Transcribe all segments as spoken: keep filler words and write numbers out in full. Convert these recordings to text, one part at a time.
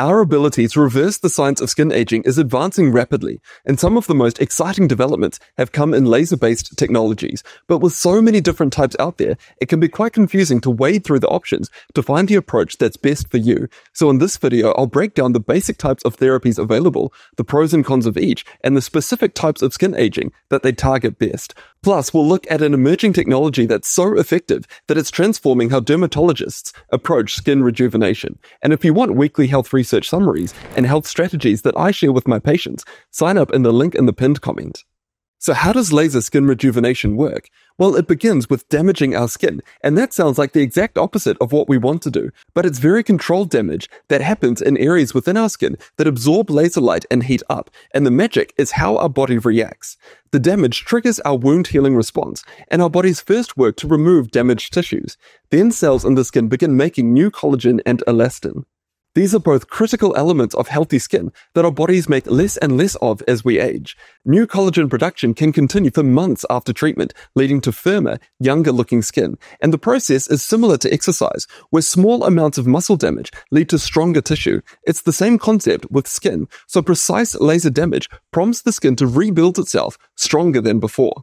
Our ability to reverse the science of skin aging is advancing rapidly, and some of the most exciting developments have come in laser-based technologies, but with so many different types out there, it can be quite confusing to wade through the options to find the approach that's best for you. So in this video, I'll break down the basic types of therapies available, the pros and cons of each, and the specific types of skin aging that they target best. Plus, we'll look at an emerging technology that's so effective that it's transforming how dermatologists approach skin rejuvenation. And if you want weekly health research research summaries, and health strategies that I share with my patients, sign up in the link in the pinned comment. So how does laser skin rejuvenation work? Well, it begins with damaging our skin, and that sounds like the exact opposite of what we want to do, but it's very controlled damage that happens in areas within our skin that absorb laser light and heat up, and the magic is how our body reacts. The damage triggers our wound healing response, and our body's first work to remove damaged tissues. Then cells in the skin begin making new collagen and elastin. These are both critical elements of healthy skin that our bodies make less and less of as we age. New collagen production can continue for months after treatment, leading to firmer, younger-looking skin. And the process is similar to exercise, where small amounts of muscle damage lead to stronger tissue. It's the same concept with skin, so precise laser damage prompts the skin to rebuild itself stronger than before.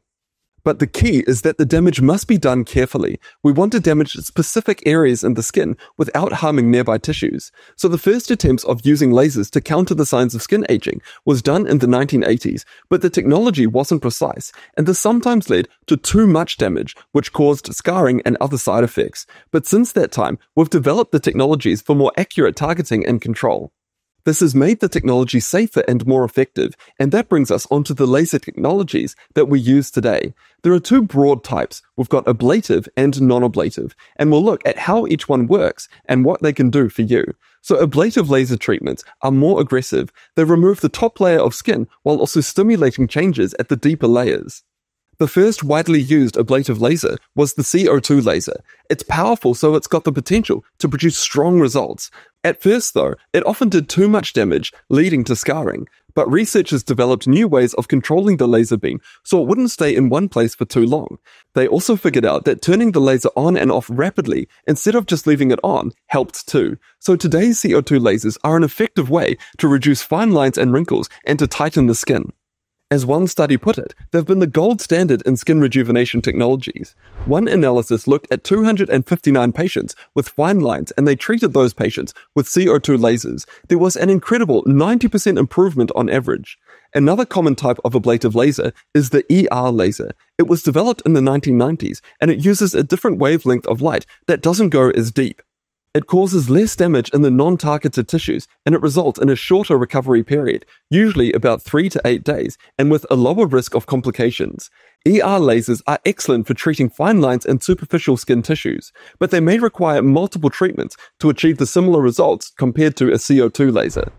But the key is that the damage must be done carefully. We want to damage specific areas in the skin without harming nearby tissues. So the first attempts of using lasers to counter the signs of skin aging was done in the nineteen eighties, but the technology wasn't precise, and this sometimes led to too much damage, which caused scarring and other side effects. But since that time, we've developed the technologies for more accurate targeting and control. This has made the technology safer and more effective, and that brings us onto the laser technologies that we use today. There are two broad types. We've got ablative and non-ablative, and we'll look at how each one works and what they can do for you. So ablative laser treatments are more aggressive. They remove the top layer of skin while also stimulating changes at the deeper layers. The first widely used ablative laser was the C O two laser. It's powerful, so it's got the potential to produce strong results. At first, though, it often did too much damage, leading to scarring. But researchers developed new ways of controlling the laser beam so it wouldn't stay in one place for too long. They also figured out that turning the laser on and off rapidly instead of just leaving it on helped too. So today's C O two lasers are an effective way to reduce fine lines and wrinkles and to tighten the skin. As one study put it, they've been the gold standard in skin rejuvenation technologies. One analysis looked at two hundred fifty-nine patients with fine lines, and they treated those patients with C O two lasers. There was an incredible ninety percent improvement on average. Another common type of ablative laser is the E R laser. It was developed in the nineteen nineties, and it uses a different wavelength of light that doesn't go as deep. It causes less damage in the non-targeted tissues, and it results in a shorter recovery period, usually about three to eight days, and with a lower risk of complications. E R lasers are excellent for treating fine lines and superficial skin tissues, but they may require multiple treatments to achieve the similar results compared to a C O two laser.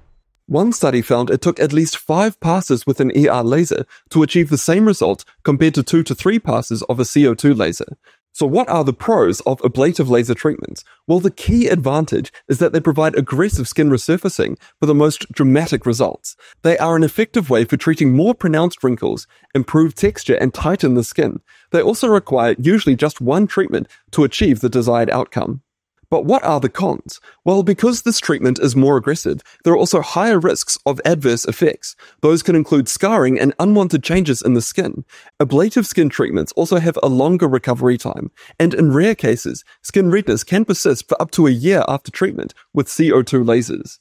One study found it took at least five passes with an E R laser to achieve the same result compared to two to three passes of a C O two laser. So what are the pros of ablative laser treatments? Well, the key advantage is that they provide aggressive skin resurfacing for the most dramatic results. They are an effective way for treating more pronounced wrinkles, improve texture, and tighten the skin. They also require usually just one treatment to achieve the desired outcome. But what are the cons? Well, because this treatment is more aggressive, there are also higher risks of adverse effects. Those can include scarring and unwanted changes in the skin. Ablative skin treatments also have a longer recovery time, and in rare cases, skin redness can persist for up to a year after treatment with C O two lasers.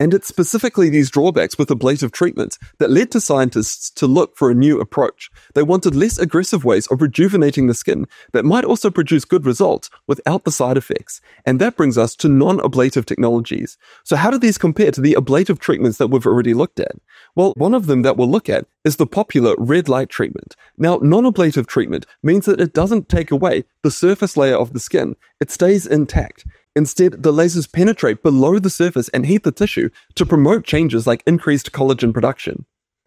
And it's specifically these drawbacks with ablative treatments that led to scientists to look for a new approach. They wanted less aggressive ways of rejuvenating the skin that might also produce good results without the side effects. And that brings us to non-ablative technologies. So how do these compare to the ablative treatments that we've already looked at? Well, one of them that we'll look at is the popular red light treatment. Now, non-ablative treatment means that it doesn't take away the surface layer of the skin. It stays intact. Instead, the lasers penetrate below the surface and heat the tissue to promote changes like increased collagen production.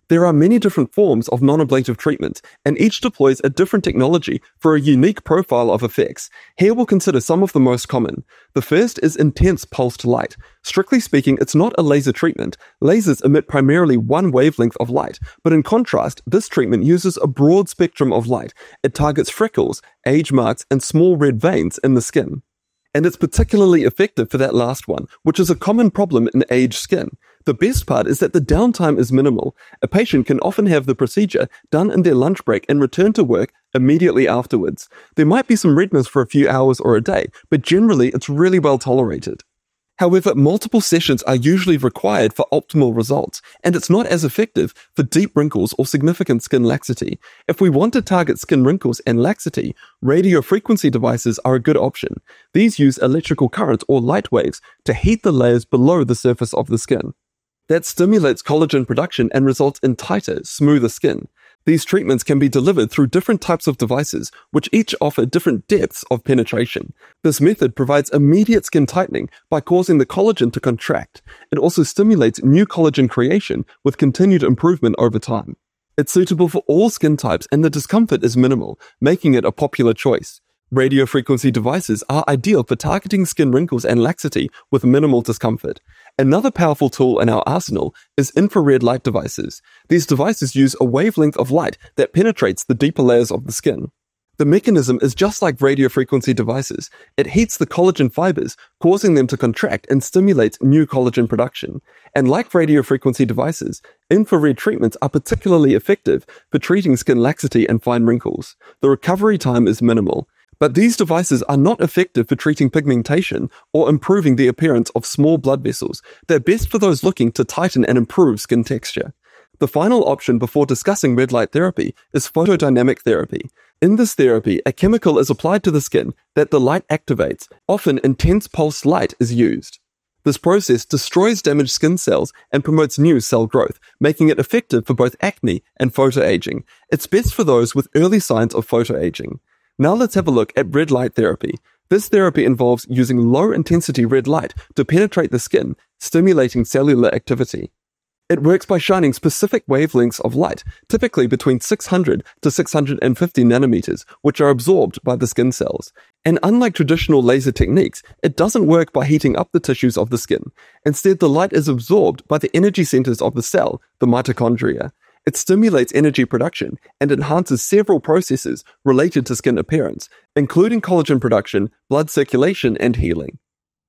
There are many different forms of non-ablative treatment, and each deploys a different technology for a unique profile of effects. Here we'll consider some of the most common. The first is intense pulsed light. Strictly speaking, it's not a laser treatment. Lasers emit primarily one wavelength of light, but in contrast, this treatment uses a broad spectrum of light. It targets freckles, age marks, and small red veins in the skin. and it's particularly effective for that last one, which is a common problem in aged skin. The best part is that the downtime is minimal. A patient can often have the procedure done in their lunch break and return to work immediately afterwards. There might be some redness for a few hours or a day, but generally it's really well tolerated. However, multiple sessions are usually required for optimal results, and it's not as effective for deep wrinkles or significant skin laxity. If we want to target skin wrinkles and laxity, radiofrequency devices are a good option. These use electrical currents or light waves to heat the layers below the surface of the skin. That stimulates collagen production and results in tighter, smoother skin. These treatments can be delivered through different types of devices, which each offer different depths of penetration. This method provides immediate skin tightening by causing the collagen to contract. It also stimulates new collagen creation with continued improvement over time. It's suitable for all skin types and the discomfort is minimal, making it a popular choice. Radiofrequency devices are ideal for targeting skin wrinkles and laxity with minimal discomfort. Another powerful tool in our arsenal is infrared light devices. These devices use a wavelength of light that penetrates the deeper layers of the skin. The mechanism is just like radiofrequency devices. It heats the collagen fibers, causing them to contract and stimulates new collagen production. And like radiofrequency devices, infrared treatments are particularly effective for treating skin laxity and fine wrinkles. The recovery time is minimal. But these devices are not effective for treating pigmentation or improving the appearance of small blood vessels. They're best for those looking to tighten and improve skin texture. The final option before discussing red light therapy is photodynamic therapy. In this therapy, a chemical is applied to the skin that the light activates. Often, intense pulsed light is used. This process destroys damaged skin cells and promotes new cell growth, making it effective for both acne and photoaging. It's best for those with early signs of photoaging. Now let's have a look at red light therapy. This therapy involves using low-intensity red light to penetrate the skin, stimulating cellular activity. It works by shining specific wavelengths of light, typically between six hundred to six hundred fifty nanometers, which are absorbed by the skin cells. And unlike traditional laser techniques, it doesn't work by heating up the tissues of the skin. Instead, the light is absorbed by the energy centers of the cell, the mitochondria. It stimulates energy production and enhances several processes related to skin appearance, including collagen production, blood circulation, and healing.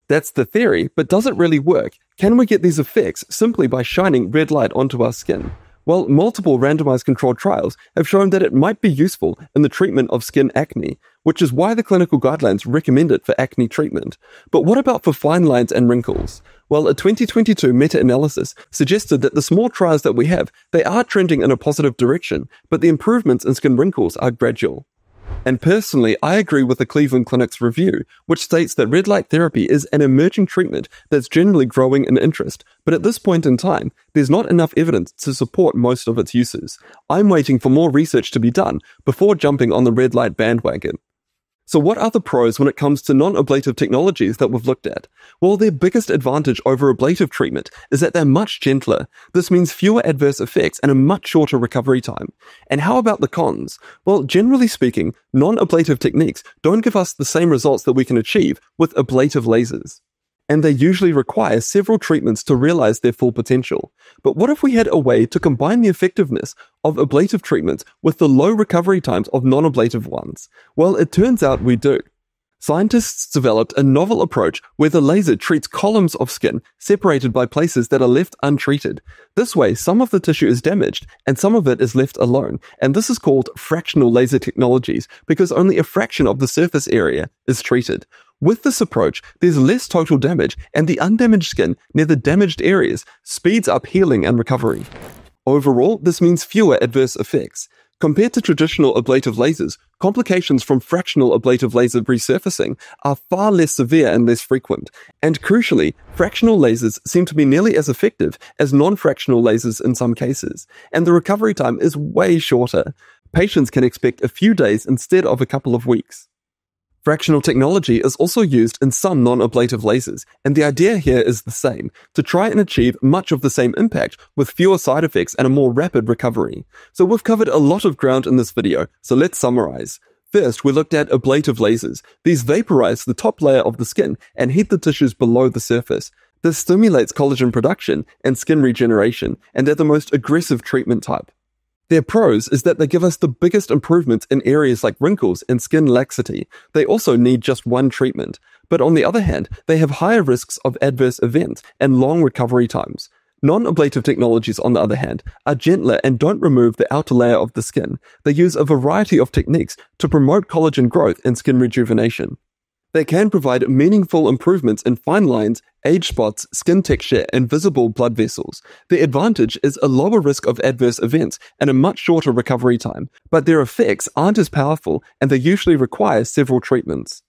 That's the theory, but does it really work? Can we get these effects simply by shining red light onto our skin? Well, multiple randomized controlled trials have shown that it might be useful in the treatment of skin acne, which is why the clinical guidelines recommend it for acne treatment. But what about for fine lines and wrinkles? Well, a twenty twenty-two meta-analysis suggested that the small trials that we have, they are trending in a positive direction, but the improvements in skin wrinkles are gradual. And personally, I agree with the Cleveland Clinic's review, which states that red light therapy is an emerging treatment that's generally growing in interest, but at this point in time, there's not enough evidence to support most of its uses. I'm waiting for more research to be done before jumping on the red light bandwagon. So what are the pros when it comes to non-ablative technologies that we've looked at? Well, their biggest advantage over ablative treatment is that they're much gentler. This means fewer adverse effects and a much shorter recovery time. And how about the cons? Well, generally speaking, non-ablative techniques don't give us the same results that we can achieve with ablative lasers. And they usually require several treatments to realize their full potential. But what if we had a way to combine the effectiveness of ablative treatments with the low recovery times of non-ablative ones? Well, it turns out we do. Scientists developed a novel approach where the laser treats columns of skin separated by places that are left untreated. This way, some of the tissue is damaged and some of it is left alone, and this is called fractional laser technologies because only a fraction of the surface area is treated. With this approach, there's less total damage, and the undamaged skin near the damaged areas speeds up healing and recovery. Overall, this means fewer adverse effects. Compared to traditional ablative lasers, complications from fractional ablative laser resurfacing are far less severe and less frequent. And crucially, fractional lasers seem to be nearly as effective as non-fractional lasers in some cases, and the recovery time is way shorter. Patients can expect a few days instead of a couple of weeks. Fractional technology is also used in some non-ablative lasers, and the idea here is the same, to try and achieve much of the same impact with fewer side effects and a more rapid recovery. So we've covered a lot of ground in this video, so let's summarize. First, we looked at ablative lasers. These vaporize the top layer of the skin and heat the tissues below the surface. This stimulates collagen production and skin regeneration, and they're the most aggressive treatment type. Their pros is that they give us the biggest improvements in areas like wrinkles and skin laxity. They also need just one treatment. But on the other hand, they have higher risks of adverse events and long recovery times. Non-ablative technologies, on the other hand, are gentler and don't remove the outer layer of the skin. They use a variety of techniques to promote collagen growth and skin rejuvenation. They can provide meaningful improvements in fine lines, age spots, skin texture, and visible blood vessels. The advantage is a lower risk of adverse events and a much shorter recovery time, but their effects aren't as powerful and they usually require several treatments.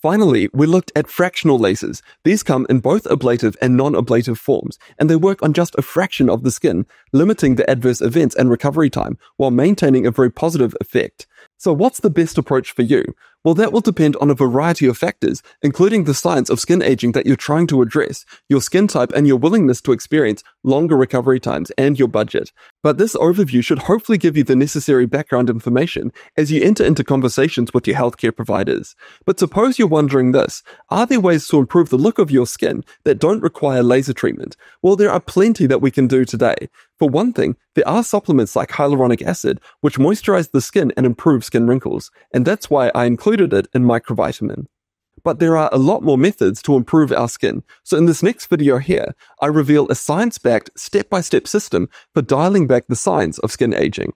Finally, we looked at fractional lasers. These come in both ablative and non-ablative forms, and they work on just a fraction of the skin, limiting the adverse events and recovery time while maintaining a very positive effect. So what's the best approach for you? Well, that will depend on a variety of factors, including the science of skin aging that you're trying to address, your skin type and your willingness to experience longer recovery times, and your budget. But this overview should hopefully give you the necessary background information as you enter into conversations with your healthcare providers. But suppose you're wondering this, are there ways to improve the look of your skin that don't require laser treatment? Well, there are plenty that we can do today. For one thing, there are supplements like hyaluronic acid, which moisturize the skin and improve skin wrinkles, and that's why I included it in MicroVitamin. But there are a lot more methods to improve our skin, so in this next video here, I reveal a science-backed, step-by-step system for dialing back the signs of skin aging.